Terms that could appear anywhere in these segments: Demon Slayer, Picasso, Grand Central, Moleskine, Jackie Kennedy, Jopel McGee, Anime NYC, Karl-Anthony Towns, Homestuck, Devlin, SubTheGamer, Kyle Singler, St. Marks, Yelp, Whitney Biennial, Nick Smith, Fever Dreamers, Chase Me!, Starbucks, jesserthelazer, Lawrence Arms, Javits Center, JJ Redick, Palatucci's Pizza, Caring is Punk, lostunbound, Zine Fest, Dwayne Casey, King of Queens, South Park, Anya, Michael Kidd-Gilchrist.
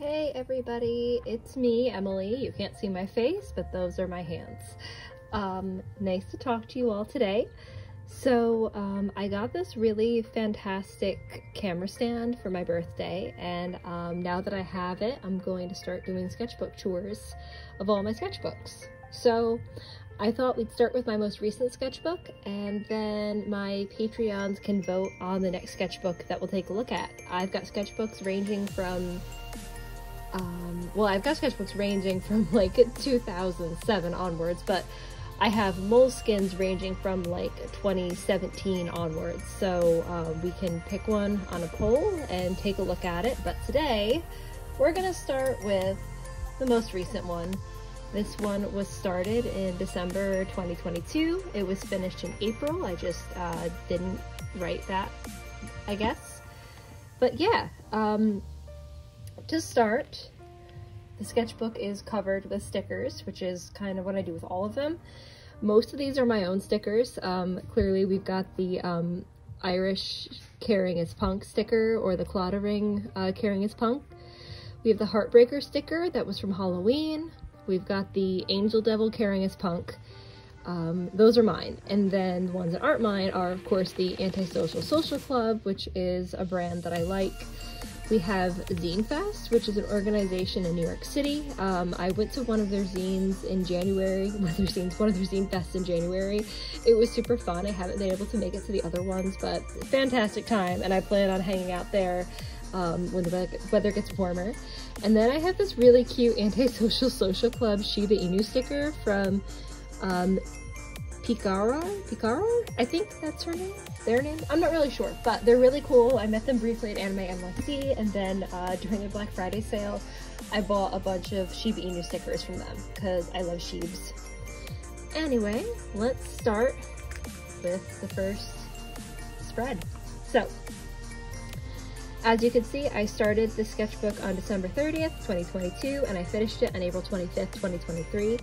Hey everybody, it's me, Emily. You can't see my face, but those are my hands. Nice to talk to you all today. So I got this really fantastic camera stand for my birthday, and now that I have it, I'm going to start doing sketchbook tours of all my sketchbooks. So I thought we'd start with my most recent sketchbook, and then my Patreons can vote on the next sketchbook that we'll take a look at. I've got sketchbooks ranging from like 2007 onwards, but I have Moleskines ranging from like 2017 onwards, so we can pick one on a poll and take a look at it. But today we're gonna start with the most recent one. This one was started in December 2022. It was finished in April. I just didn't write that, I guess. But yeah, to start, the sketchbook is covered with stickers, which is kind of what I do with all of them. Most of these are my own stickers. Clearly we've got the Irish Caring is Punk sticker, or the Clottering Caring is Punk. We have the Heartbreaker sticker that was from Halloween. We've got the Angel Devil Caring is Punk. Those are mine. And then the ones that aren't mine are, of course, the Antisocial Social Club, which is a brand that I like. We have Zine Fest, which is an organization in New York City. I went to one of their Zine Fests in January. It was super fun. I haven't been able to make it to the other ones, but fantastic time, and I plan on hanging out there when the weather gets warmer. And then I have this really cute Antisocial Social Club Shiba Inu sticker from Picaro? I think that's her name? Their name? I'm not really sure, but they're really cool. I met them briefly at Anime NYC, and then during the Black Friday sale, I bought a bunch of Shiba Inu stickers from them, because I love Shibs. Anyway, let's start with the first spread. So, as you can see, I started this sketchbook on December 30th, 2022, and I finished it on April 25th, 2023.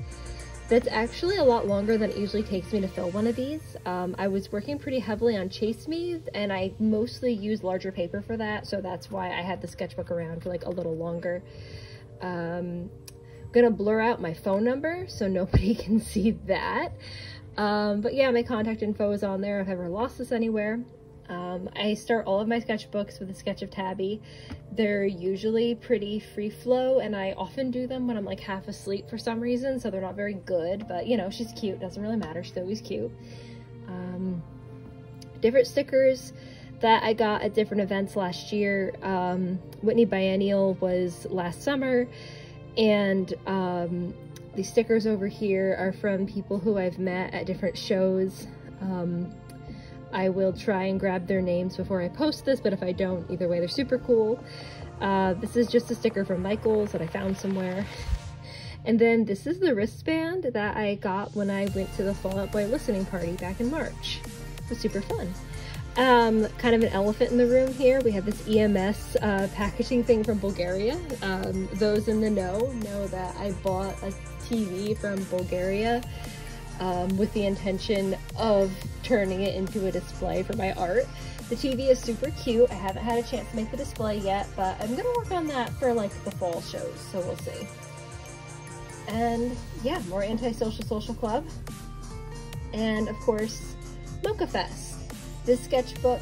That's actually a lot longer than it usually takes me to fill one of these. I was working pretty heavily on Chase Me!, and I mostly use larger paper for that, so that's why I had the sketchbook around for like a little longer. I'm gonna blur out my phone number so nobody can see that. But yeah, my contact info is on there if I've ever lost this anywhere. I start all of my sketchbooks with a sketch of Tabby. They're usually pretty free flow, and I often do them when I'm like half asleep for some reason, so they're not very good, but you know, she's cute, doesn't really matter, she's always cute. Different stickers that I got at different events last year. Whitney Biennial was last summer, and these stickers over here are from people who I've met at different shows. I will try and grab their names before I post this, but if I don't, either way, they're super cool. This is just a sticker from Michael's that I found somewhere. And then this is the wristband that I got when I went to the Fall Out Boy listening party back in March. It was super fun. Kind of an elephant in the room here. We have this EMS packaging thing from Bulgaria. Those in the know that I bought a TV from Bulgaria with the intention of turning it into a display for my art. The TV is super cute. I haven't had a chance to make the display yet, but I'm gonna work on that for like the fall shows, so we'll see. And yeah, more Antisocial Social Club. And of course, MoCCA Fest. This sketchbook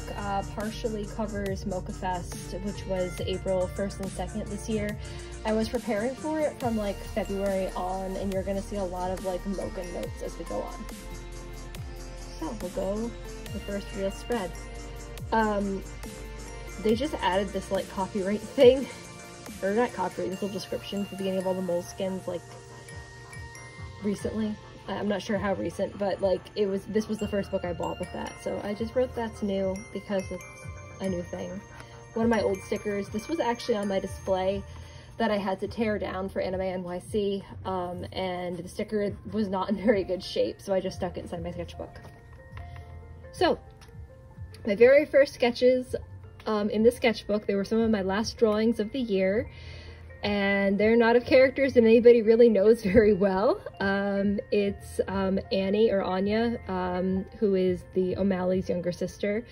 partially covers MoCCA Fest, which was April 1st and 2nd this year. I was preparing for it from like February on, and you're gonna see a lot of like MoCCA notes as we go on. So we'll go the first real spread. They just added this like copyright thing, or not copyright, this little description at the beginning of all the Moleskines like recently. I'm not sure how recent, but like this was the first book I bought with that. So I just wrote that's new because it's a new thing. One of my old stickers, this was actually on my display that I had to tear down for Anime NYC, and the sticker was not in very good shape, so I just stuck it inside my sketchbook. So, my very first sketches in this sketchbook, they were some of my last drawings of the year, and they're not of characters that anybody really knows very well. It's Annie, or Anya, who is the O'Malley's younger sister,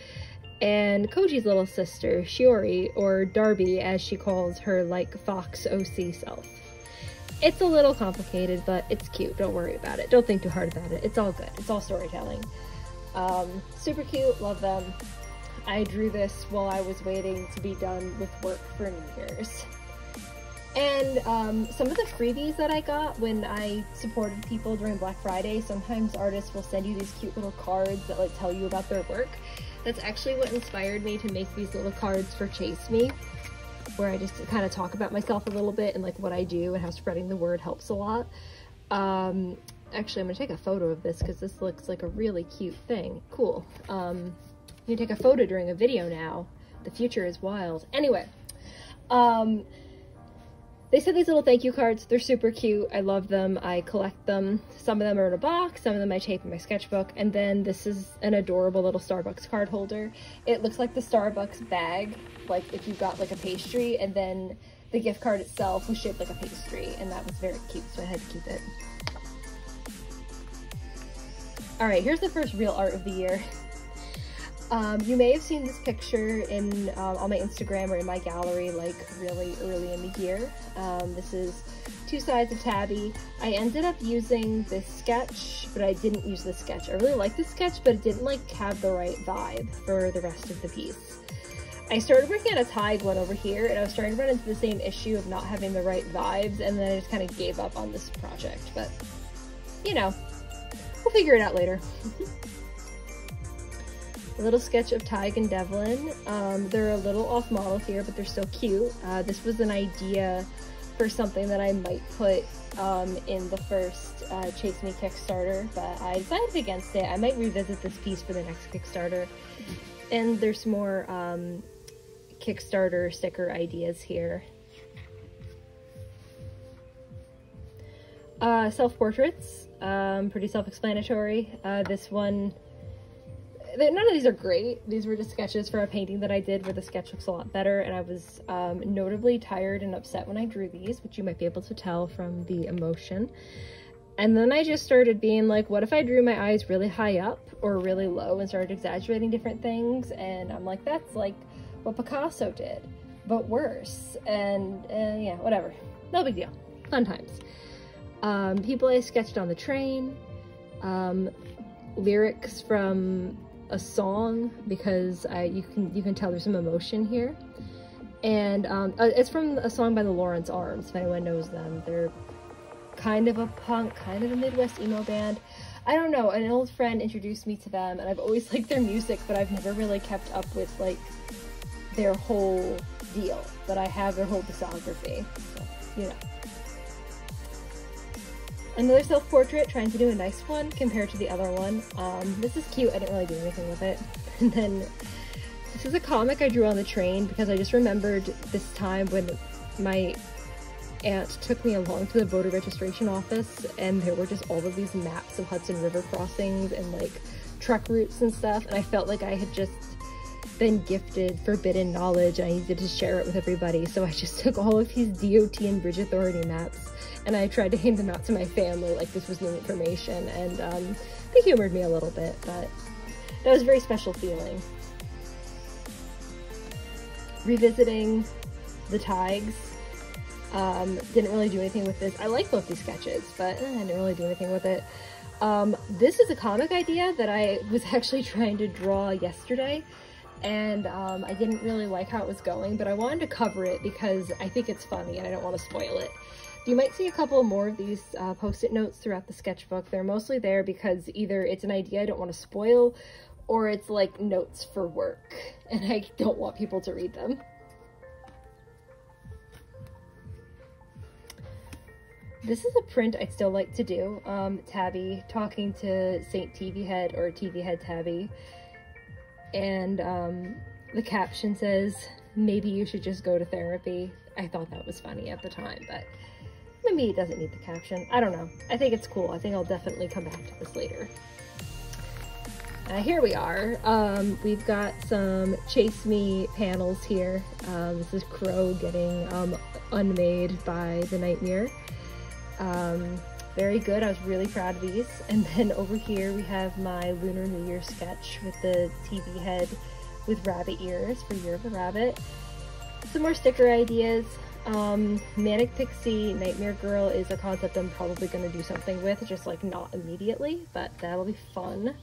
and Koji's little sister, Shiori, or Darby as she calls her like Fox OC self. It's a little complicated, but it's cute. Don't worry about it. Don't think too hard about it. It's all good. It's all storytelling. Super cute. Love them. I drew this while I was waiting to be done with work for New Year's. And some of the freebies that I got when I supported people during Black Friday, sometimes artists will send you these cute little cards that like tell you about their work. That's actually what inspired me to make these little cards for Chase Me!, where I just kind of talk about myself a little bit and like what I do and how spreading the word helps a lot. Actually, I'm gonna take a photo of this because this looks like a really cute thing. Cool. You take a photo during a video now. The future is wild. Anyway, they said these little thank you cards. They're super cute. I love them. I collect them. Some of them are in a box. Some of them I tape in my sketchbook. And then this is an adorable little Starbucks card holder. It looks like the Starbucks bag, like if you got like a pastry, and then the gift card itself was shaped like a pastry, and that was very cute, so I had to keep it. All right, here's the first real art of the year. You may have seen this picture in on my Instagram or in my gallery like really early in the year. This is two sides of Tabby. I ended up using this sketch, but I didn't use this sketch. I really like this sketch, but it didn't like have the right vibe for the rest of the piece. I started working on a tag one over here, and I was starting to run into the same issue of not having the right vibes, and then I just kind of gave up on this project, but you know, we'll figure it out later. A little sketch of Tig and Devlin. They're a little off model here, but they're still cute. This was an idea for something that I might put in the first Chase Me! Kickstarter, but I decided against it. I might revisit this piece for the next Kickstarter. And there's more Kickstarter sticker ideas here. Self-portraits, pretty self-explanatory. This one, none of these are great. These were just sketches for a painting that I did where the sketch looks a lot better, and I was notably tired and upset when I drew these, which you might be able to tell from the emotion. And then I just started being like, what if I drew my eyes really high up or really low and started exaggerating different things? And I'm like, that's like what Picasso did, but worse. And yeah, whatever. No big deal. Fun times. People I sketched on the train. Lyrics from a song, because you can tell there's some emotion here. And it's from a song by the Lawrence Arms, if anyone knows them. They're kind of a punk, kind of a Midwest emo band. I don't know, an old friend introduced me to them, and I've always liked their music, but I've never really kept up with like their whole deal, but I have their whole discography, so you know. Another self-portrait, trying to do a nice one compared to the other one. This is cute. I didn't really do anything with it. And then this is a comic I drew on the train, because I just remembered this time when my aunt took me along to the voter registration office, and there were just all of these maps of Hudson River crossings and like truck routes and stuff, and I felt like I had just been gifted forbidden knowledge and I needed to share it with everybody. So I just took all of his DOT and bridge authority maps, and I tried to hand them out to my family like this was new information, and they humored me a little bit, but that was a very special feeling. Revisiting the tags. Didn't really do anything with this. I like both these sketches, but I didn't really do anything with it. This is a comic idea that I was actually trying to draw yesterday, and I didn't really like how it was going, but I wanted to cover it because I think it's funny and I don't want to spoil it. You might see a couple more of these post-it notes throughout the sketchbook. They're mostly there because either it's an idea I don't want to spoil, or it's like notes for work and I don't want people to read them. This is a print I'd still like to do. Tabby talking to Saint TV Head, or TV Head Tabby. And the caption says, "Maybe you should just go to therapy." I thought that was funny at the time, but maybe it doesn't need the caption. I don't know. I think it's cool. I think I'll definitely come back to this later. Here we are. We've got some Chase Me! Panels here. This is Crow getting unmade by the Nightmare. Very good. I was really proud of these. And then over here we have my Lunar New Year sketch with the TV head with rabbit ears for Year of the Rabbit. Some more sticker ideas. Manic Pixie Nightmare Girl is a concept I'm probably going to do something with, just like not immediately, but that'll be fun.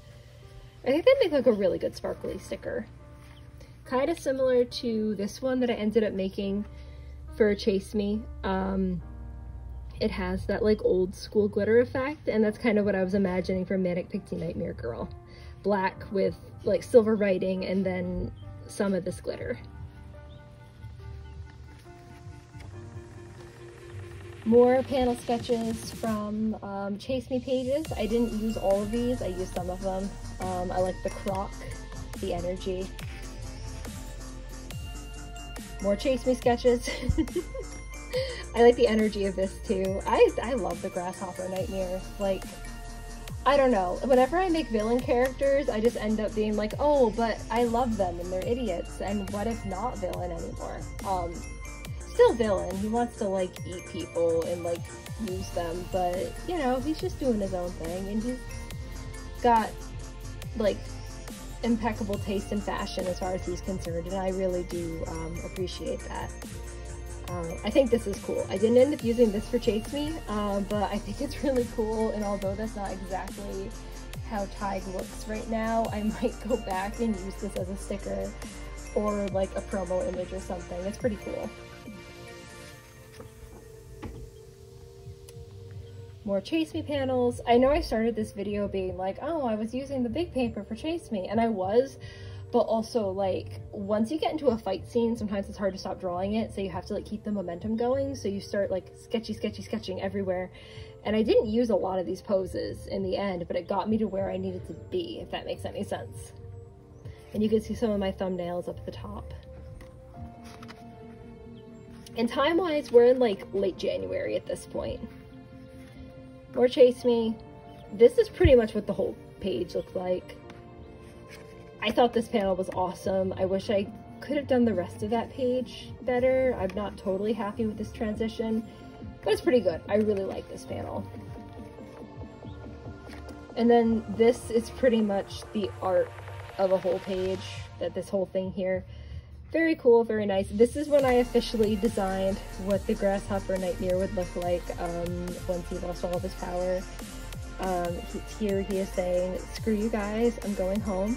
I think they make like a really good sparkly sticker. Kind of similar to this one that I ended up making for Chase Me. It has that like old school glitter effect, and that's kind of what I was imagining for Manic Pixie Nightmare Girl. Black with like silver writing and then some of this glitter. More panel sketches from Chase Me pages. I didn't use all of these, I used some of them. I like the croc, the energy. More Chase Me sketches. I like the energy of this too. I love the grasshopper nightmare. Like, I don't know, whenever I make villain characters, I just end up being like, oh, but I love them and they're idiots, and what if not villain anymore? Still villain, he wants to like eat people and like use them, but you know, he's just doing his own thing, and he's got like impeccable taste in fashion as far as he's concerned, and I really do appreciate that. I think this is cool. I didn't end up using this for Chase Me, but I think it's really cool, and although that's not exactly how Tig looks right now, I might go back and use this as a sticker or like a promo image or something. It's pretty cool. More Chase Me panels. I know I started this video being like, oh, I was using the big paper for Chase Me, and I was. But also, like, once you get into a fight scene, sometimes it's hard to stop drawing it, so you have to, like, keep the momentum going, so you start, like, sketching everywhere. And I didn't use a lot of these poses in the end, but it got me to where I needed to be, if that makes any sense. And you can see some of my thumbnails up at the top. And time-wise, we're in, like, late January at this point. More Chase Me. This is pretty much what the whole page looked like. I thought this panel was awesome. I wish I could have done the rest of that page better. I'm not totally happy with this transition, but it's pretty good. I really like this panel. And then this is pretty much the art of a whole page, that this whole thing here. Very cool, very nice. This is when I officially designed what the Grasshopper Nightmare would look like once he lost all of his power. Here he is saying, "Screw you guys, I'm going home."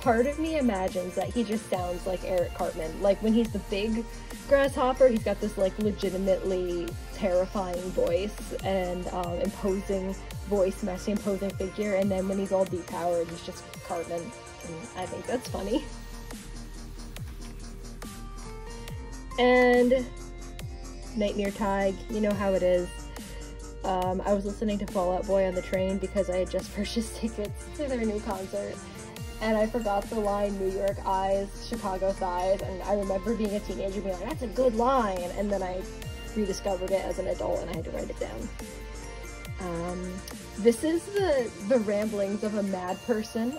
Part of me imagines that he just sounds like Eric Cartman. Like, when he's the big grasshopper, he's got this, like, legitimately terrifying voice and imposing voice, messy, imposing figure, and then when he's all depowered, he's just Cartman, and I think that's funny. And Nightmare Tig, you know how it is. I was listening to Fall Out Boy on the train because I had just purchased tickets to their new concert. And I forgot the line, New York eyes, Chicago thighs, and I remember being a teenager being like, that's a good line, and then I rediscovered it as an adult and I had to write it down. This is the ramblings of a mad person.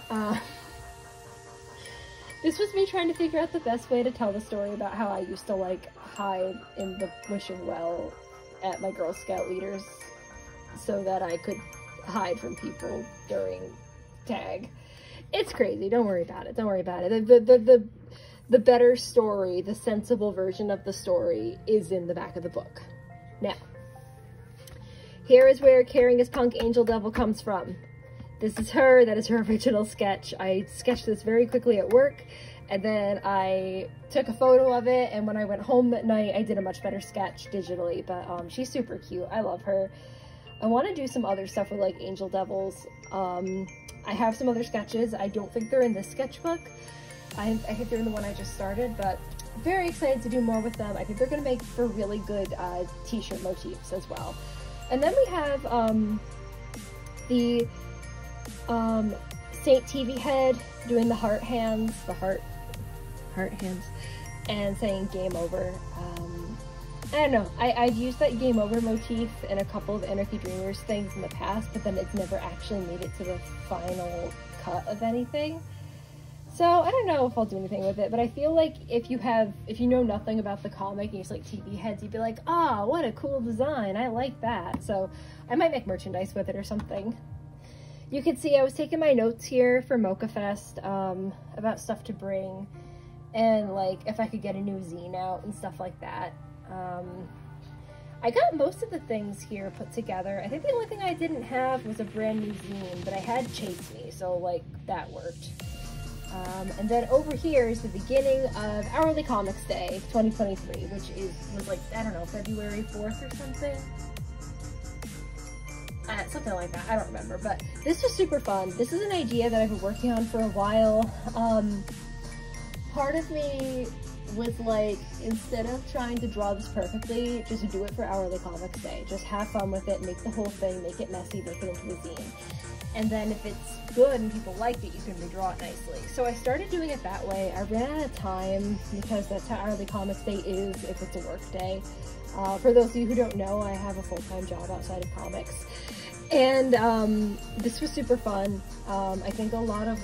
This was me trying to figure out the best way to tell the story about how I used to, like, hide in the wishing well at my Girl Scout leaders so that I could hide from people during tag. It's crazy. Don't worry about it. Don't worry about it. The better story, the sensible version of the story, is in the back of the book. Now, here is where Caring is Punk Angel Devil comes from. This is her. That is her original sketch. I sketched this very quickly at work, and then I took a photo of it, and when I went home at night, I did a much better sketch digitally, but she's super cute. I love her. I want to do some other stuff with, like, angel devils. I have some other sketches. I don't think they're in this sketchbook. I think they're in the one I just started, but very excited to do more with them. I think they're going to make for really good t-shirt motifs as well. And then we have the Saint TV Head doing the heart hands, the heart hands, and saying game over. I don't know, I've used that game over motif in a couple of Anarchy Dreamers things in the past, but then it's never actually made it to the final cut of anything. So I don't know if I'll do anything with it, but I feel like if you know nothing about the comic and you like TV heads, you'd be like, ah, what a cool design, I like that. So I might make merchandise with it or something. You can see I was taking my notes here for MoCCA Fest about stuff to bring and like if I could get a new zine out and stuff like that. I got most of the things here put together. I think the only thing I didn't have was a brand new zine, but I had Chase Me!, so like that worked. And then over here is the beginning of Hourly Comics Day 2023, which was like, I don't know, February 4th or something? Something like that, I don't remember, but this was super fun. This is an idea that I've been working on for a while. Part of me was like, instead of trying to draw this perfectly, just do it for Hourly Comics Day. Just have fun with it, make the whole thing, make it messy, make it into a zine. And then if it's good and people like it, you can redraw it nicely. So I started doing it that way. I ran out of time because that's how Hourly Comics Day is if it's a work day. For those of you who don't know, I have a full-time job outside of comics. And this was super fun. I think a lot of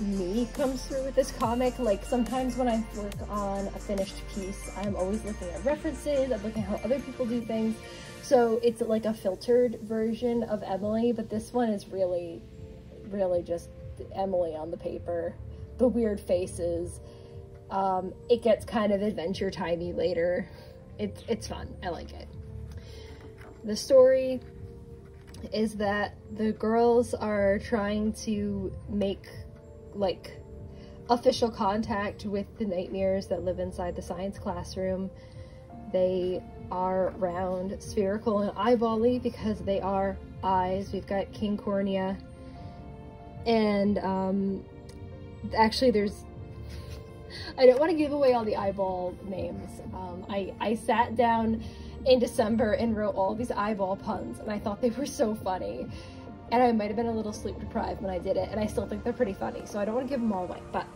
me comes through with this comic. Like sometimes when I work on a finished piece, I'm always looking at references, I'm looking at how other people do things. So it's like a filtered version of Emily, but this one is really, really just Emily on the paper. The weird faces. It gets kind of adventure timey later. It's fun, I like it. The story is that the girls are trying to make like official contact with the nightmares that live inside the science classroom. They are round, spherical, and eyebally because they are eyes. We've got King Cornea, and actually there's, I don't want to give away all the eyeball names. I sat down in December and wrote all these eyeball puns, and I thought they were so funny, and I might have been a little sleep deprived when I did it, and I still think they're pretty funny, so I don't want to give them all away. But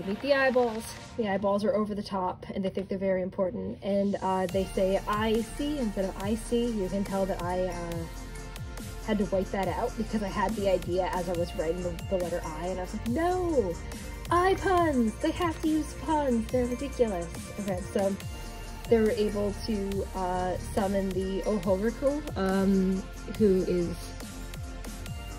you meet the eyeballs. The eyeballs are over the top, and they think they're very important, and they say I see instead of I see. You can tell that I had to wipe that out because I had the idea as I was writing the letter I, and I was like, no, eye puns, they have to use puns, they're ridiculous. Okay, so they were able to summon the Ohoriku, who is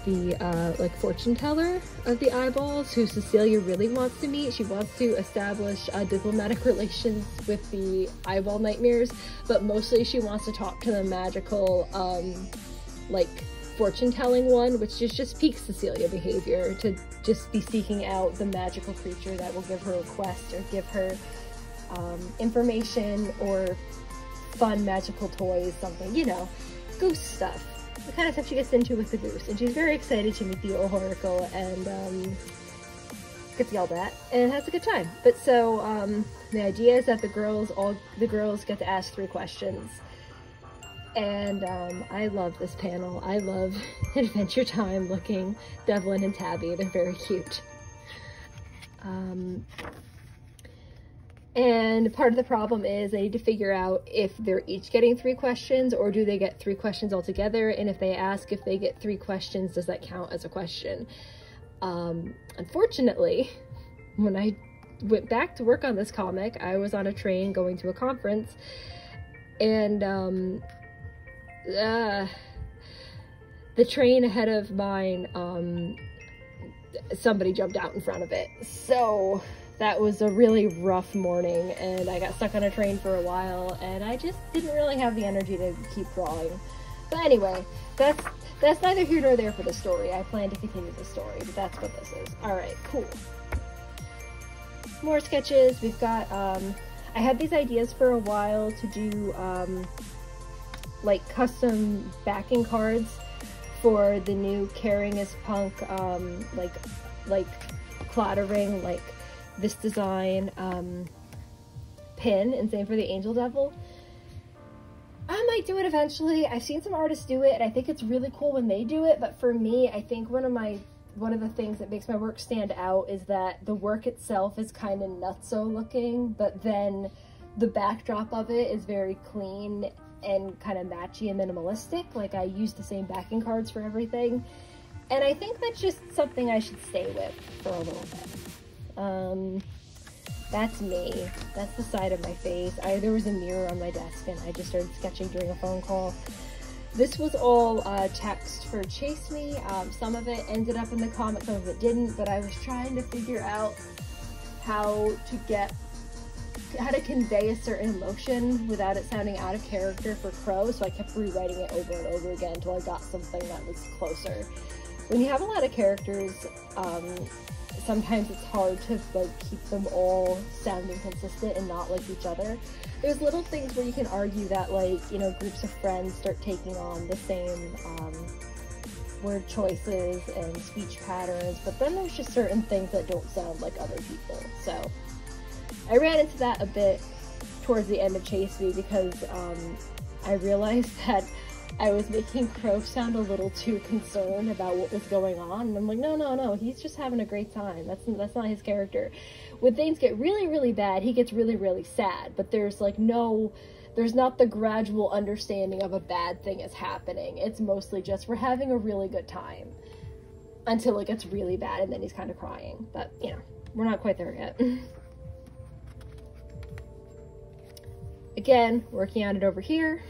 the like fortune teller of the eyeballs, who Cecilia really wants to meet. She wants to establish diplomatic relations with the eyeball nightmares, but mostly she wants to talk to the magical like fortune-telling one, which is just peak Cecilia behavior, to just be seeking out the magical creature that will give her a quest or give her information or fun magical toys, something, you know, goose stuff, the kind of stuff she gets into with the goose. And she's very excited to meet the Ohorico and gets yelled at and has a good time. But so the idea is that all the girls get to ask 3 questions. And I love this panel. I love Adventure Time looking Devlin and Tabby. They're very cute. And part of the problem is they need to figure out if they're each getting 3 questions, or do they get 3 questions altogether? And if they ask if they get 3 questions, does that count as a question? Unfortunately, when I went back to work on this comic, I was on a train going to a conference, and the train ahead of mine, somebody jumped out in front of it. So that was a really rough morning, and I got stuck on a train for a while, and I just didn't really have the energy to keep drawing. But anyway, that's neither here nor there for the story. I plan to continue the story, but that's what this is. Alright, cool. More sketches. We've got, I had these ideas for a while to do, like custom backing cards for the new Caring is Punk, like clattering, like this design pin, and same for the Angel Devil. I might do it eventually. I've seen some artists do it, and I think it's really cool when they do it, but for me, I think one of the things that makes my work stand out is that the work itself is kind of nutso looking, but then the backdrop of it is very clean and kind of matchy and minimalistic. Like I use the same backing cards for everything, and I think that's just something I should stay with for a little bit. That's me. That's the side of my face. There was a mirror on my desk, and I just started sketching during a phone call. This was all text for Chase Me. Some of it ended up in the comic, some of it didn't, but I was trying to figure out how to convey a certain emotion without it sounding out of character for Crow, so I kept rewriting it over and over again until I got something that was closer. When you have a lot of characters, sometimes it's hard to keep them all sounding consistent and not like each other. There's little things where you can argue that, you know, groups of friends start taking on the same word choices and speech patterns, but then there's just certain things that don't sound like other people. So I ran into that a bit towards the end of Chase Me because I realized that I was making Crow sound a little too concerned about what was going on, and I'm like, no, no, no, he's just having a great time. That's not his character. When things get really, really bad, he gets really, really sad, but there's there's not the gradual understanding of a bad thing is happening. It's mostly just we're having a really good time until it gets really bad, and then he's kind of crying, but, you know, we're not quite there yet. Again, working on it over here.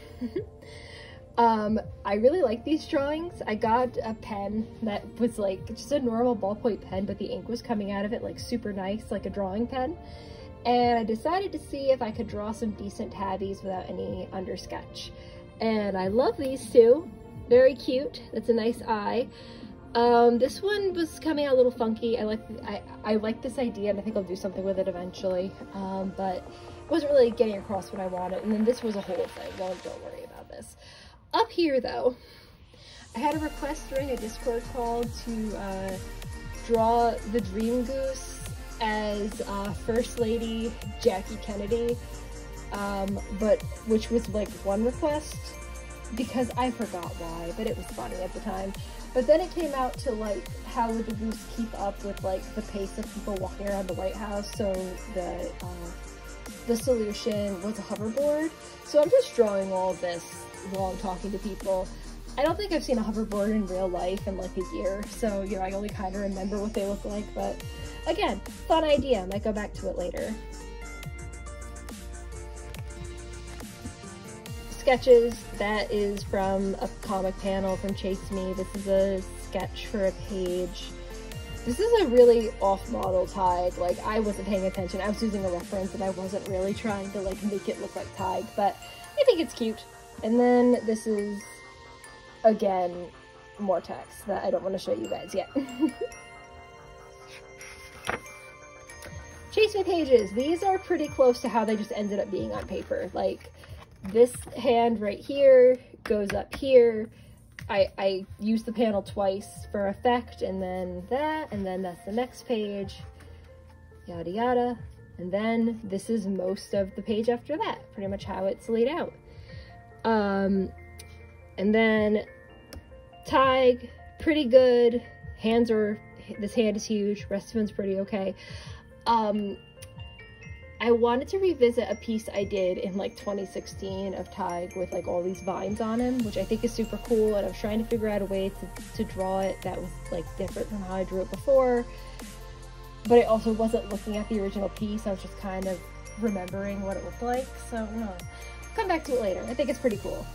I really like these drawings. I got a pen that was just a normal ballpoint pen, but the ink was coming out of it super nice, like a drawing pen. And I decided to see if I could draw some decent tabbies without any undersketch. And I love these two. Very cute. That's a nice eye. This one was coming out a little funky. I like this idea, and I think I'll do something with it eventually. But I wasn't really getting across what I wanted. And then this was a whole thing. Don't worry about this. Up here, though, I had a request during a Discord call to draw the Dream Goose as First Lady Jackie Kennedy, which was one request because I forgot why, but it was funny at the time. But then it came out to how would the goose keep up with the pace of people walking around the White House, so the solution was a hoverboard. So I'm just drawing all this while I'm talking to people. I don't think I've seen a hoverboard in real life in a year, so you know, I only kind of remember what they look like, but again, fun idea, I might go back to it later. Sketches, that is from a comic panel from Chase Me. This is a sketch for a page. This is a really off-model Tig, I wasn't paying attention, I was using a reference and I wasn't really trying to make it look like Tig, but I think it's cute. And then this is, again, more text that I don't want to show you guys yet. Chase Me pages. These are pretty close to how they just ended up being on paper. This hand right here goes up here. I used the panel twice for effect, and then that, and then that's the next page, yada yada. And then this is most of the page after that, pretty much how it's laid out. And then Tig, pretty good. This hand is huge, rest of one's pretty okay. I wanted to revisit a piece I did in 2016 of Tig with all these vines on him, which I think is super cool, and I was trying to figure out a way to draw it that was different from how I drew it before, but I also wasn't looking at the original piece, I was just kind of remembering what it looked like, so no. Come back to it later. I think it's pretty cool.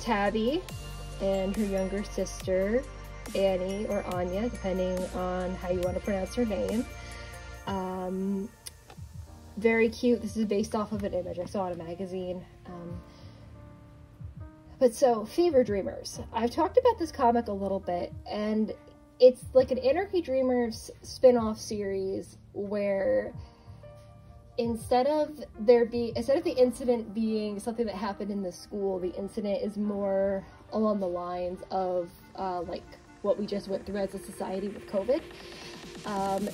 Tabby and her younger sister, Annie or Anya, depending on how you want to pronounce her name. Very cute. This is based off of an image I saw in a magazine. So, Fever Dreamers. I've talked about this comic a little bit, and it's an Anarchy Dreamers spin-off series where instead of the incident being something that happened in the school, the incident is more along the lines of what we just went through as a society with COVID.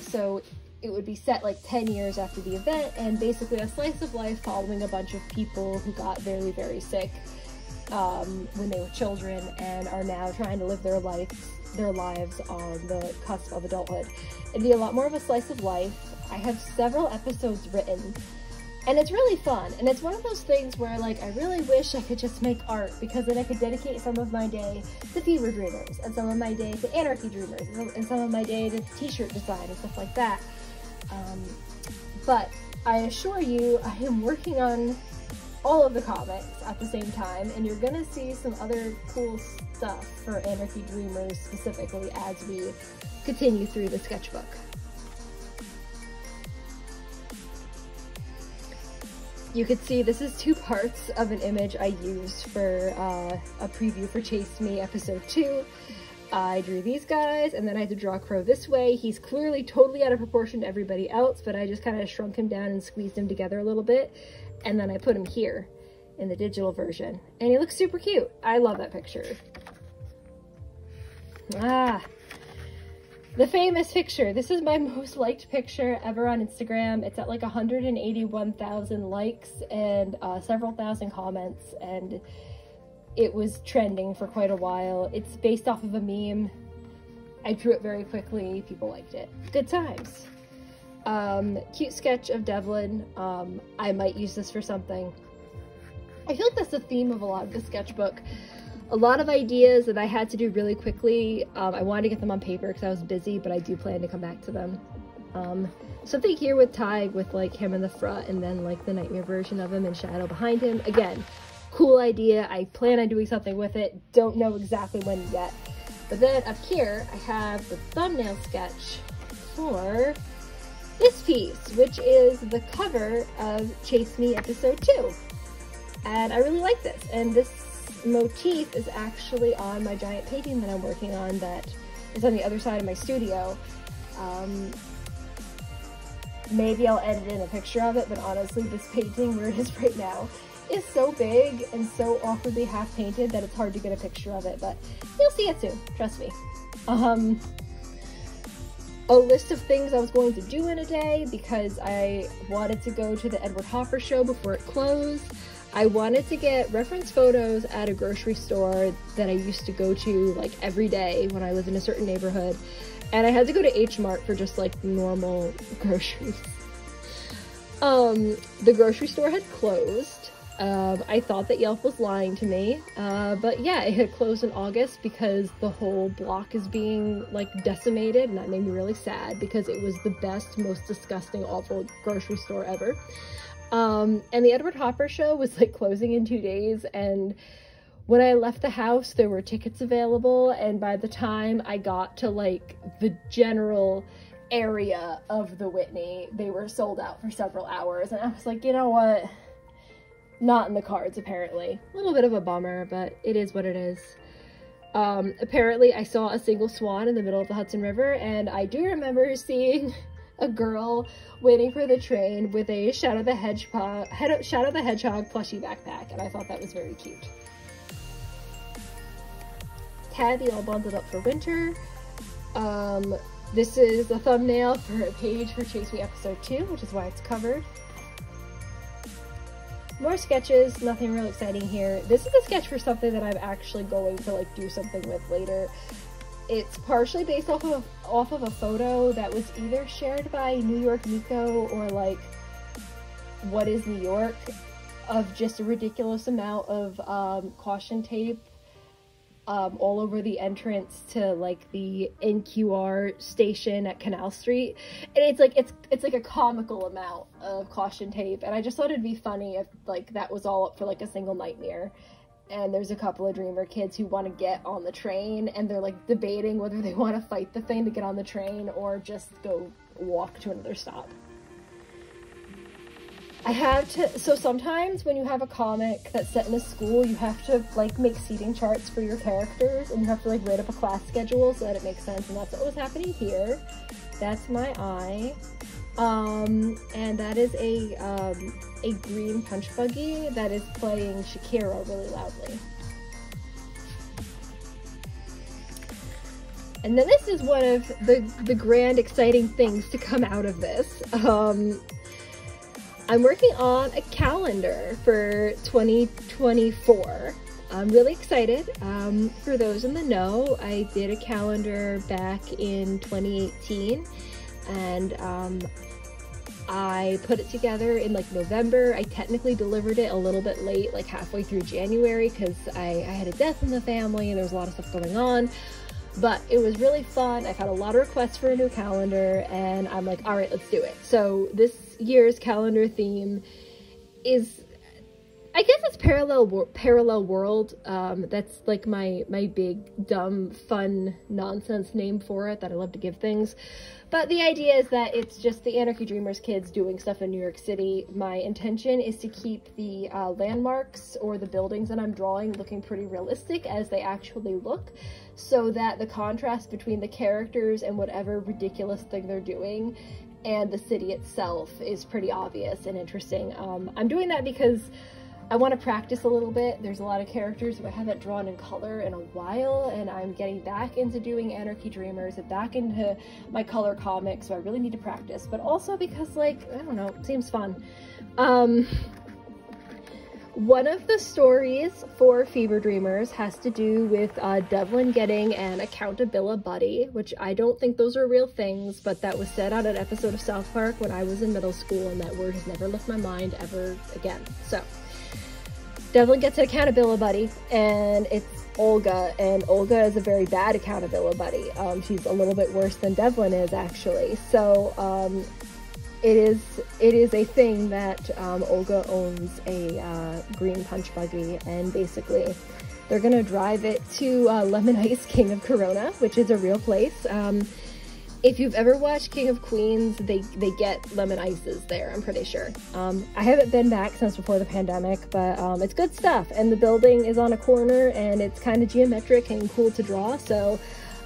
So it would be set 10 years after the event, and basically a slice of life following a bunch of people who got very, very sick when they were children and are now trying to live their lives on the cusp of adulthood. It'd be a lot more of a slice of life. I have several episodes written, and it's really fun, and it's one of those things where I really wish I could just make art, because then I could dedicate some of my day to Fever Dreamers, and some of my day to Anarchy Dreamers, and some of my day to t-shirt design and stuff like that. But I assure you, I am working on all of the comics at the same time, and you're gonna see some other cool stuff for Anarchy Dreamers specifically as we continue through the sketchbook. You could see this is two parts of an image I used for a preview for Chase Me! Episode 2. I drew these guys, and then I had to draw Crow this way. He's clearly totally out of proportion to everybody else, but I just kind of shrunk him down and squeezed him together a little bit, and then I put him here in the digital version. And he looks super cute. I love that picture. Ah, the famous picture. This is my most liked picture ever on Instagram. It's at like 181,000 likes and several thousand comments, and it was trending for quite a while. It's based off of a meme. I drew it very quickly. People liked it. Good times. Cute sketch of Devlin. I might use this for something. I feel like that's the theme of a lot of the sketchbook. A lot of ideas that I had to do really quickly. I wanted to get them on paper because I was busy, but I do plan to come back to them. Something here with Tig, with like him in the front and then like the nightmare version of him and Shadow behind him. Again, cool idea. I plan on doing something with it. Don't know exactly when yet. But then up here, I have the thumbnail sketch for this piece, which is the cover of Chase Me! Episode 2. And I really like this. And this motif is actually on my giant painting that I'm working on that is on the other side of my studio. Maybe I'll edit in a picture of it, but honestly, this painting where it is right now is so big and so awkwardly half painted that it's hard to get a picture of it, but you'll see it soon, trust me. A list of things I was going to do in a day, because I wanted to go to the Edward Hopper show before it closed. I wanted to get reference photos at a grocery store that I used to go to like every day when I lived in a certain neighborhood, and I had to go to H Mart for just like normal groceries. The grocery store had closed. I thought that Yelp was lying to me, but yeah, it had closed in August because the whole block is being like decimated, and that made me really sad because it was the best, most disgusting, awful grocery store ever. And the Edward Hopper show was like closing in 2 days, and when I left the house there were tickets available, and by the time I got to like the general area of the Whitney, they were sold out for several hours, and I was like, you know what? Not in the cards, apparently. A little bit of a bummer, but it is what it is. Apparently, I saw a single swan in the middle of the Hudson River, and I do remember seeing a girl waiting for the train with a Shadow the Hedgehog plushie backpack, and I thought that was very cute. Tabby all bundled up for winter. This is the thumbnail for a page for Chase Me! Episode 2, which is why it's covered. More sketches, nothing real exciting here. This is a sketch for something that I'm actually going to like do something with later. It's partially based off of a photo that was either shared by New York Nico or like What Is New York, of just a ridiculous amount of caution tape all over the entrance to like the NQR station at Canal Street, and it's like a comical amount of caution tape, and I just thought it'd be funny if like that was all up for like a single nightmare, and there's a couple of dreamer kids who want to get on the train, and they're like debating whether they want to fight the thing to get on the train or just go walk to another stop. So sometimes when you have a comic that's set in a school, you have to like make seating charts for your characters, and you have to like write up a class schedule so that it makes sense, and that's what was happening here. That's my eye. And that is a green punch buggy that is playing Shakira really loudly. And then this is one of the grand exciting things to come out of this. I'm working on a calendar for 2024. I'm really excited. For those in the know, I did a calendar back in 2018, and I put it together in like November. I technically delivered it a little bit late, like halfway through January, because I had a death in the family and there was a lot of stuff going on. But it was really fun. I got a lot of requests for a new calendar, and I'm like, all right, let's do it. So this year's calendar theme is, I guess it's parallel world. That's like my big, dumb, fun, nonsense name for it that I love to give things. But the idea is that it's just the Anarchy Dreamers kids doing stuff in New York City. My intention is to keep the landmarks or the buildings that I'm drawing looking pretty realistic as they actually look, so that the contrast between the characters and whatever ridiculous thing they're doing and the city itself is pretty obvious and interesting. I'm doing that because I want to practice a little bit. There's a lot of characters who I haven't drawn in color in a while, and I'm getting back into doing Anarchy Dreamers and back into my color comics, so I really need to practice, but also because, like, I don't know, it seems fun. One of the stories for Fever Dreamers has to do with Devlin getting an accountability buddy, which I don't think those are real things, but that was said on an episode of South Park when I was in middle school, and that word has never left my mind ever again. So Devlin gets an accountability buddy, and it's Olga, and Olga is a very bad accountability buddy. She's a little bit worse than Devlin is, actually. So it is a thing that Olga owns a green punch buggy, and basically they're gonna drive it to Lemon Ice King of Corona, which is a real place. If you've ever watched King of Queens, they get lemon ices there, I'm pretty sure. I haven't been back since before the pandemic, but it's good stuff. And the building is on a corner, and it's kind of geometric and cool to draw. So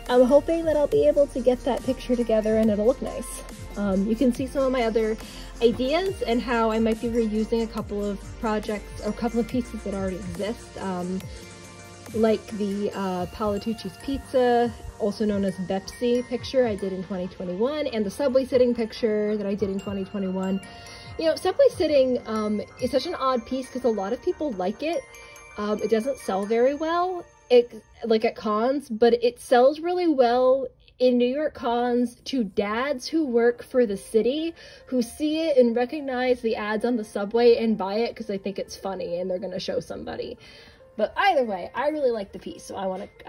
I'm hoping that I'll be able to get that picture together and it'll look nice. You can see some of my other ideas and how I might be reusing a couple of projects or a couple of pieces that already exist. Like the Palatucci's Pizza, also known as Bepsi picture I did in 2021, and the subway sitting picture that I did in 2021. You know, subway sitting is such an odd piece because a lot of people like it. It doesn't sell very well like at cons, but it sells really well in New York cons to dads who work for the city, who see it and recognize the ads on the subway and buy it because they think it's funny and they're going to show somebody. But either way, I really like the piece, so I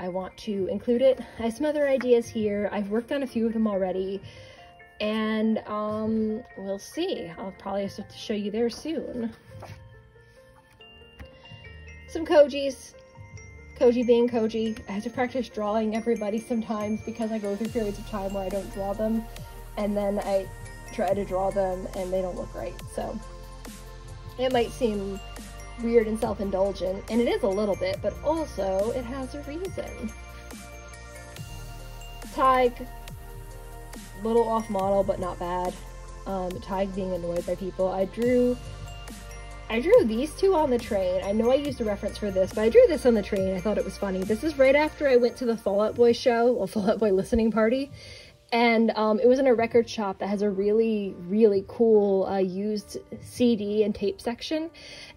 want to include it. I have some other ideas here. I've worked on a few of them already, and we'll see. I'll probably have to show you there soon. Some Kojis. Koji being Koji. I have to practice drawing everybody sometimes because I go through periods of time where I don't draw them, and then I try to draw them and they don't look right. So it might seem weird and self-indulgent, and it is a little bit, but also it has a reason. Tig, little off-model, but not bad. Tig being annoyed by people. I drew these two on the train. I know I used a reference for this, but I drew this on the train. I thought it was funny. This is right after I went to the Fall Out Boy show, well, Fall Out Boy listening party, and it was in a record shop that has a really, really cool used CD and tape section.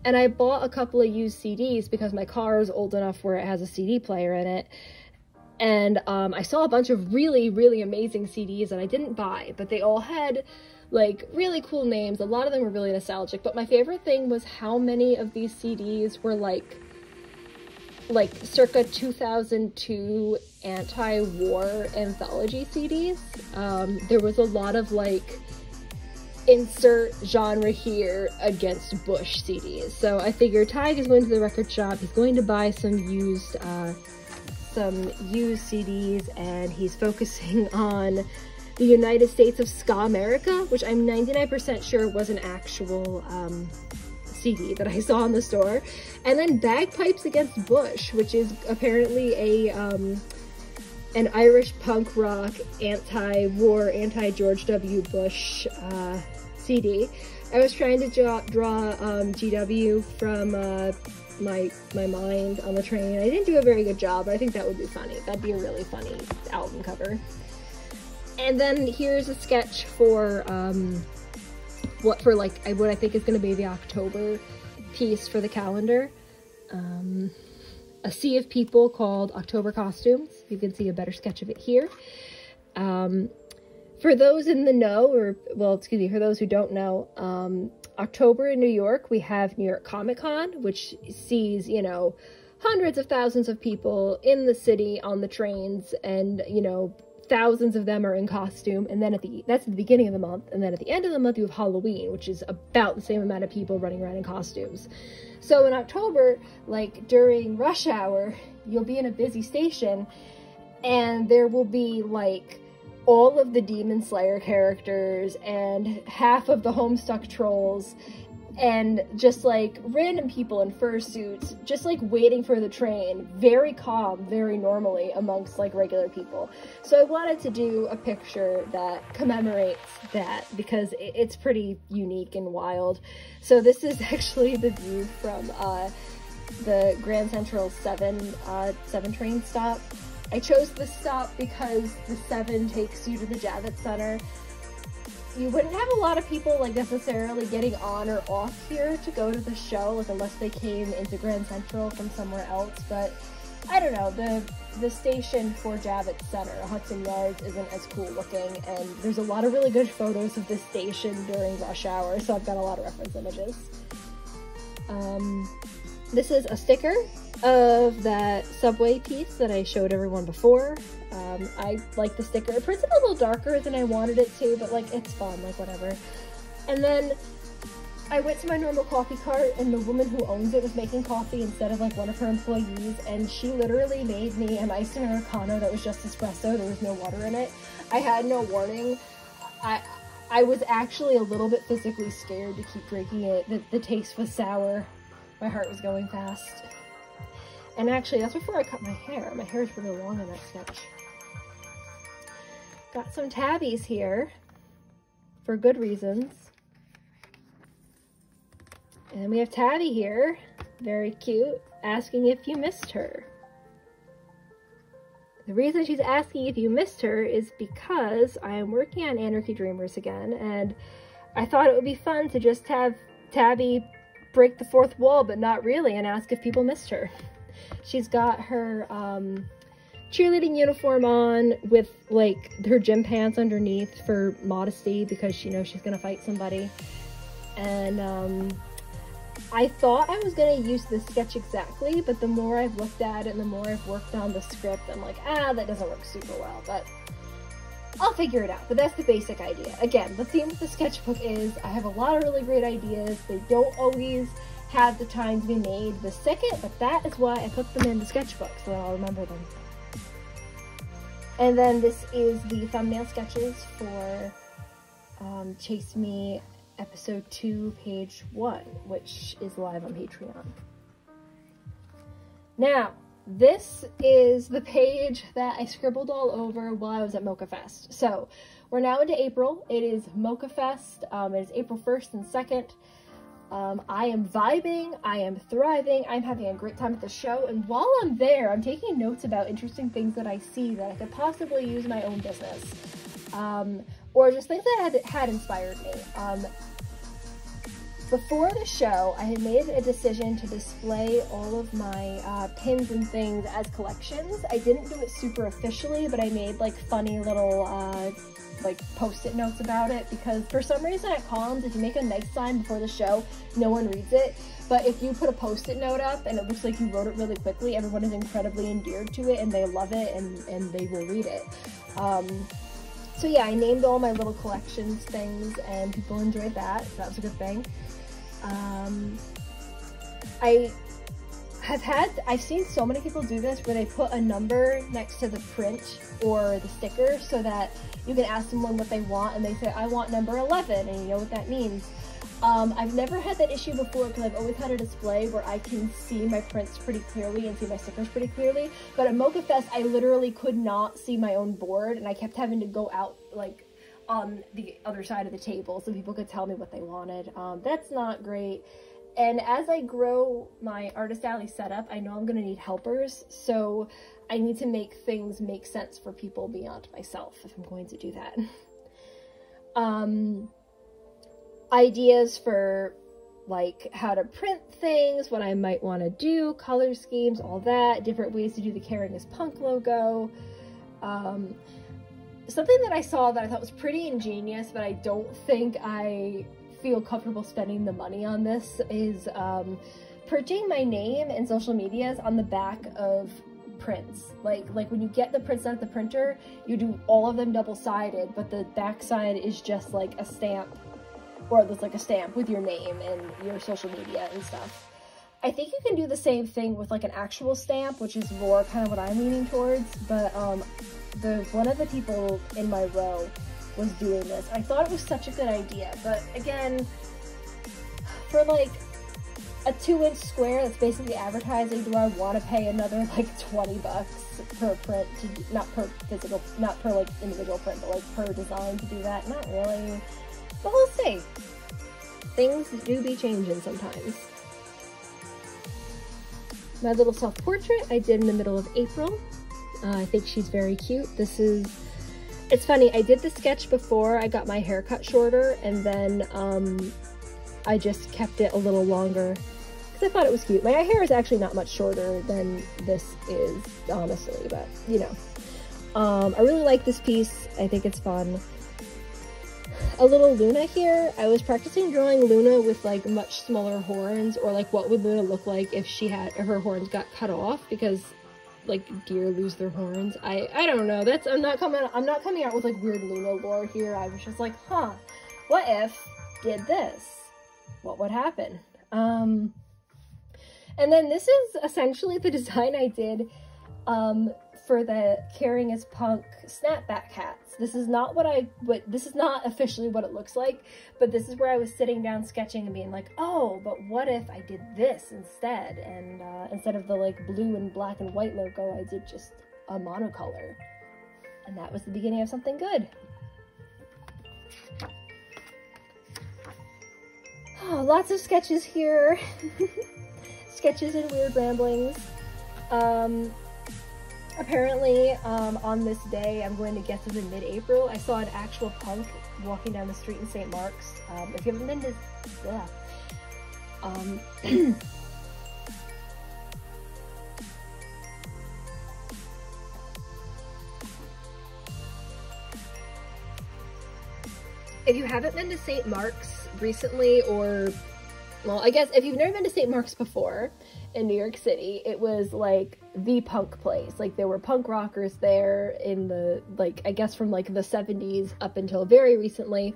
And I bought a couple of used CDs because my car is old enough where it has a CD player in it. And I saw a bunch of really, really amazing CDs that I didn't buy, but they all had like really cool names. A lot of them were really nostalgic, but my favorite thing was how many of these CDs were like circa 2002 anti-war anthology CDs. There was a lot of like insert genre here against Bush CDs. So I figure Tig is going to the record shop, he's going to buy some used CDs, and he's focusing on the United States of Ska America, which I'm 99% sure was an actual CD that I saw in the store, and then Bagpipes Against Bush, which is apparently a an Irish punk rock anti-war, anti-George W. Bush CD. I was trying to draw GW from my mind on the train. I didn't do a very good job, but I think that would be funny. That'd be a really funny album cover. And then here's a sketch for what I think is going to be the October piece for the calendar. A sea of people called October Costumes. You can see a better sketch of it here. For those in the know, or well, excuse me, for those who don't know, October in New York, we have New York Comic Con, which sees, you know, hundreds of thousands of people in the city on the trains, and, you know, thousands of them are in costume, and then that's the beginning of the month, and then at the end of the month you have Halloween, which is about the same amount of people running around in costumes. So in October, like during rush hour, you'll be in a busy station and there will be like all of the Demon Slayer characters and half of the Homestuck trolls and just like random people in fursuits just like waiting for the train, very calm, very normally amongst like regular people. So I wanted to do a picture that commemorates that because it's pretty unique and wild. So this is actually the view from the Grand Central 7 train stop. I chose this stop because the 7 takes you to the Javits Center. You wouldn't have a lot of people like necessarily getting on or off here to go to the show, like unless they came into Grand Central from somewhere else. But I don't know, the station for Javits Center, Hudson Yards, isn't as cool looking, and there's a lot of really good photos of this station during rush hour, so I've got a lot of reference images. This is a sticker of that subway piece that I showed everyone before. I like the sticker. It prints it a little darker than I wanted it to, but like it's fun, like whatever. And then I went to my normal coffee cart and the woman who owns it was making coffee instead of like one of her employees, and she literally made me an iced Americano that was just espresso. There was no water in it. I had no warning. I was actually a little bit physically scared to keep drinking it. The taste was sour. My heart was going fast. And actually, that's before I cut my hair. My hair is really long in that sketch. Got some tabbies here for good reasons. And we have Tabby here, very cute, asking if you missed her. The reason she's asking if you missed her is because I am working on Anarchy Dreamers again, and I thought it would be fun to just have Tabby break the fourth wall, but not really, and ask if people missed her. She's got her cheerleading uniform on with like her gym pants underneath for modesty because she knows she's gonna fight somebody. And I thought I was gonna use this sketch exactly, but the more I've looked at it and the more I've worked on the script, I'm like, that doesn't work super well, but I'll figure it out. But that's the basic idea. Again, the theme of the sketchbook is I have a lot of really great ideas. They don't always have the time to be made the second, but that is why I put them in the sketchbook, so that I'll remember them. And then this is the thumbnail sketches for Chase Me! Episode 2, page 1, which is live on Patreon. Now, this is the page that I scribbled all over while I was at MoCCA Fest. So, we're now into April. It is MoCCA Fest. It is April 1st and 2nd. I am vibing, I am thriving, I'm having a great time at the show, and while I'm there, I'm taking notes about interesting things that I see that I could possibly use in my own business, or just things that had inspired me. Before the show, I had made a decision to display all of my pins and things as collections. I didn't do it super officially, but I made like funny little like post-it notes about it, because for some reason at columns, if you make a nice sign before the show, no one reads it, but if you put a post-it note up and it looks like you wrote it really quickly, everyone is incredibly endeared to it and they love it and they will read it. So yeah, I named all my little collections things and people enjoyed that, so that was a good thing. I've seen so many people do this where they put a number next to the print or the sticker so that you can ask someone what they want and they say, I want number 11, and you know what that means. I've never had that issue before because I've always had a display where I can see my prints pretty clearly and see my stickers pretty clearly, but at MoCCA Fest, I literally could not see my own board and I kept having to go out like on the other side of the table so people could tell me what they wanted. That's not great. And as I grow my Artist Alley setup, I know I'm going to need helpers, so I need to make things make sense for people beyond myself if I'm going to do that. Ideas for like how to print things, what I might want to do, color schemes, all that, different ways to do the Caring is Punk logo. Something that I saw that I thought was pretty ingenious, but I don't think I feel comfortable spending the money on this is perching my name and social medias on the back of prints. Like when you get the prints out of the printer, you do all of them double-sided, but the back side is just like a stamp, or there's like a stamp with your name and your social media and stuff. I think you can do the same thing with like an actual stamp, which is more kind of what I'm leaning towards, but one of the people in my row was doing this. I thought it was such a good idea, but again, for like a 2-inch square that's basically advertising, do I want to pay another like $20 per print to, not per physical, not per like individual print, but like per design to do that? Not really, but we'll see. Things do be changing sometimes. My little self-portrait I did in the middle of April. I think she's very cute. This is, it's funny, I did the sketch before I got my hair cut shorter, and then I just kept it a little longer because I thought it was cute. My hair is actually not much shorter than this is, honestly, but you know. I really like this piece. I think it's fun. A little Luna here. I was practicing drawing Luna with like much smaller horns, or like what would Luna look like if she had, if her horns got cut off, because like deer lose their horns. I don't know. That's, I'm not coming out with like weird Luna lore here. I was just like, huh, what if did this? What would happen? And then this is essentially the design I did for the Caring is Punk snapback hats. This is not what I, this is not officially what it looks like, but this is where I was sitting down sketching and being like, oh, but what if I did this instead? And instead of the like blue and black and white logo, I did just a monocolor. And that was the beginning of something good. Oh, lots of sketches here. Sketches and weird ramblings. Apparently, on this day, I'm going to guess it's in mid-April, I saw an actual punk walking down the street in St. Marks. If you haven't been to... yeah. If you haven't been to St. Marks recently, or... well, I guess if you've never been to St. Marks before in New York City, it was like the punk place. Like there were punk rockers there in the, like, I guess from like the 70s up until very recently.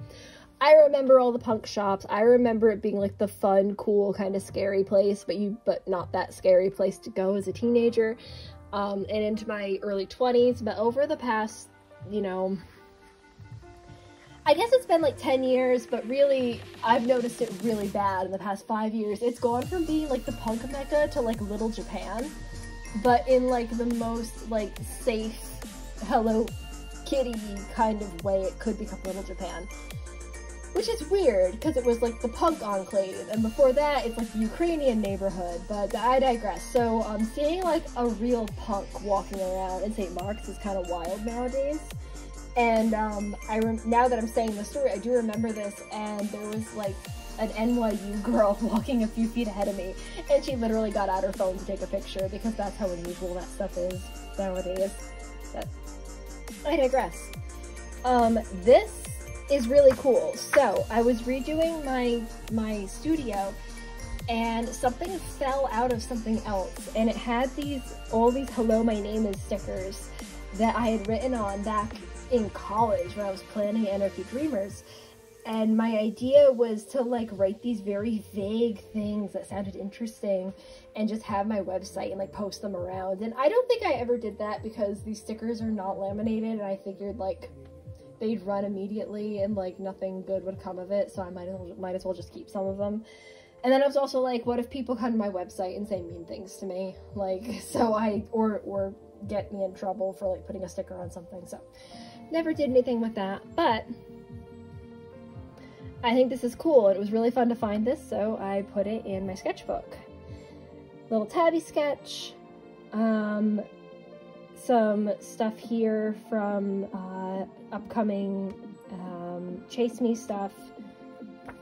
I remember all the punk shops. I remember it being like the fun, cool, kind of scary place, but not that scary place to go as a teenager and into my early 20s. But over the past, you know, I guess it's been like 10 years, but really, I've noticed it really bad in the past 5 years. It's gone from being like the punk mecca to like Little Japan, but in like the most like safe, Hello Kitty kind of way it could become Little Japan. Which is weird, because it was like the punk enclave, and before that, it's like the Ukrainian neighborhood, but I digress. So, seeing like a real punk walking around in St. Mark's is kind of wild nowadays. And now that I'm saying this story, I do remember this, and there was like an NYU girl walking a few feet ahead of me, and she literally got out her phone to take a picture, because that's how unusual that stuff is nowadays. But I digress. This is really cool. So I was redoing my studio, and something fell out of something else, and it had all these Hello My Name Is stickers that I had written on back in college when I was planning Anarchy Dreamers, and my idea was to like write these very vague things that sounded interesting and just have my website and like post them around. And I don't think I ever did that, because these stickers are not laminated, and I figured like they'd run immediately and like nothing good would come of it, so I might as well just keep some of them. And then I was also like, what if people come to my website and say mean things to me, like, so or get me in trouble for like putting a sticker on something. So never did anything with that, but I think this is cool. It was really fun to find this, so I put it in my sketchbook. Little tabby sketch, some stuff here from upcoming Chase Me! Stuff,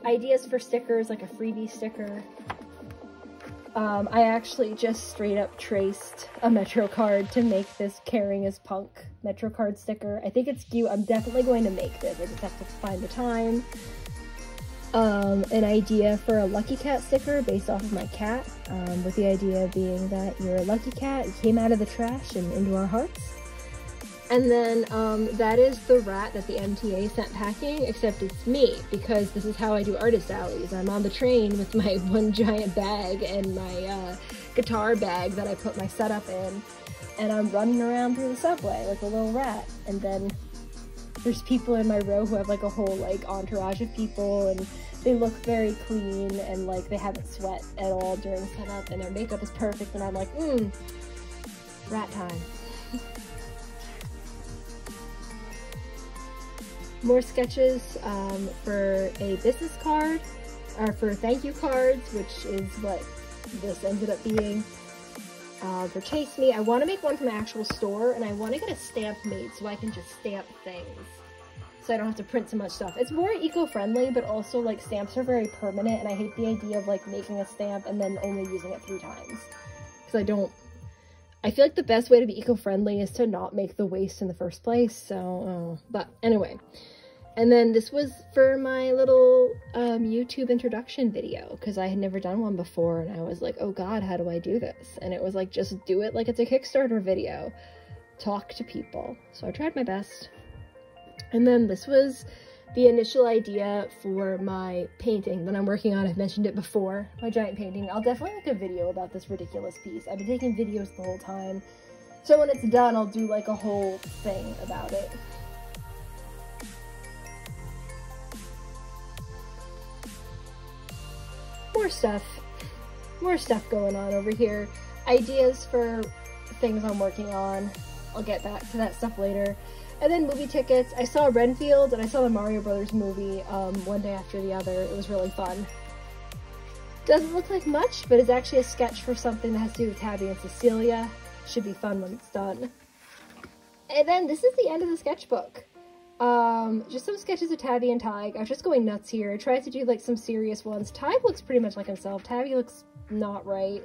ideas for stickers, like a freebie sticker. I actually just straight up traced a Metro card to make this Caring is Punk Metro card sticker. I think it's cute. I'm definitely going to make this. I just have to find the time. an idea for a lucky cat sticker based off of my cat, with the idea being that you're a lucky cat, you came out of the trash and into our hearts. And then that is the rat that the MTA sent packing, except it's me, because this is how I do artist alleys. I'm on the train with my one giant bag and my guitar bag that I put my setup in, and I'm running around through the subway like a little rat. And then there's people in my row who have like a whole like entourage of people, and they look very clean and like they haven't sweat at all during setup, and their makeup is perfect, and I'm like, rat time. More sketches for a business card, or for thank you cards, which is what this ended up being. For Chase Me, I want to make one from an actual store, and I want to get a stamp made so I can just stamp things, so I don't have to print so much stuff. It's more eco-friendly, but also like stamps are very permanent, and I hate the idea of like making a stamp and then only using it 3 times, because I feel like the best way to be eco-friendly is to not make the waste in the first place, so, but anyway. And then this was for my little YouTube introduction video, because I had never done one before, and I was like, oh god, how do I do this? And it was like, just do it like it's a Kickstarter video. Talk to people. So I tried my best. And then this was the initial idea for my painting that I'm working on. I've mentioned it before, my giant painting. I'll definitely make a video about this ridiculous piece. I've been taking videos the whole time, so when it's done, I'll do like a whole thing about it. More stuff going on over here. Ideas for things I'm working on. I'll get back to that stuff later. And then movie tickets. I saw Renfield and I saw the Mario Brothers movie one day after the other. It was really fun. Doesn't look like much, but it's actually a sketch for something that has to do with Tabby and Cecilia. Should be fun when it's done. And then this is the end of the sketchbook. Just some sketches of Tabby and Tig. I was just going nuts here. I tried to do like some serious ones. Tig looks pretty much like himself. Tabby looks not right.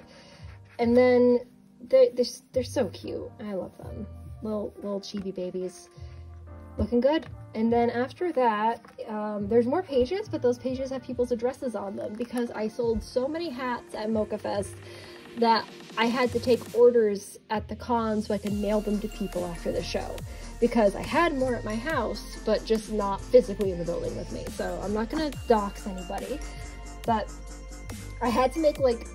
And then they're so cute. I love them. Little chibi babies. Looking good. And then after that, there's more pages, but those pages have people's addresses on them, because I sold so many hats at MoCCA Fest that I had to take orders at the con so I could mail them to people after the show, because I had more at my house, but just not physically in the building with me. So I'm not gonna dox anybody, but I had to make like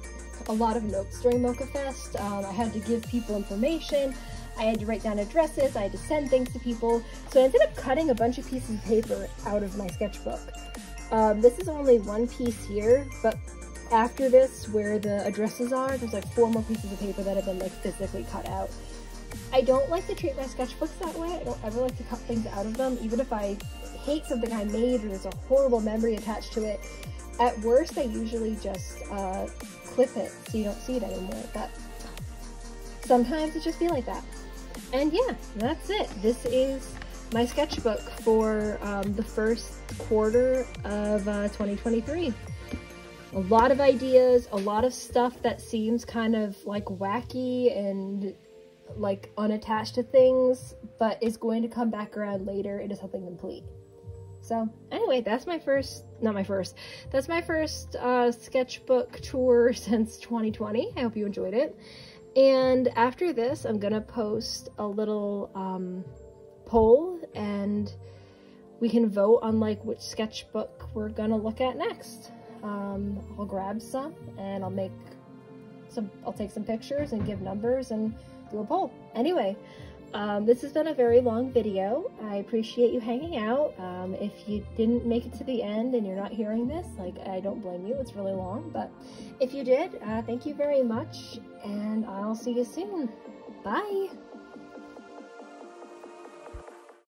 a lot of notes during MoCCA Fest. I had to give people information, I had to write down addresses, I had to send things to people, so I ended up cutting a bunch of pieces of paper out of my sketchbook. This is only one piece here, but after this, where the addresses are, there's like 4 more pieces of paper that have been like physically cut out. I don't like to treat my sketchbooks that way. I don't ever like to cut things out of them, even if I hate something I made or there's a horrible memory attached to it. At worst, I usually just clip it so you don't see it anymore, but sometimes it just be like that. And yeah, that's it. This is my sketchbook for the first quarter of 2023. A lot of ideas, a lot of stuff that seems kind of like wacky and like unattached to things, but is going to come back around later into something complete. So anyway, that's my first sketchbook tour since 2020. I hope you enjoyed it. And after this, I'm gonna post a little poll, and we can vote on like which sketchbook we're gonna look at next. I'll grab some, and I'll take some pictures and give numbers and do a poll. Anyway, this has been a very long video. I appreciate you hanging out. If you didn't make it to the end and you're not hearing this, like, I don't blame you, it's really long, but if you did, thank you very much, and I'll see you soon. Bye!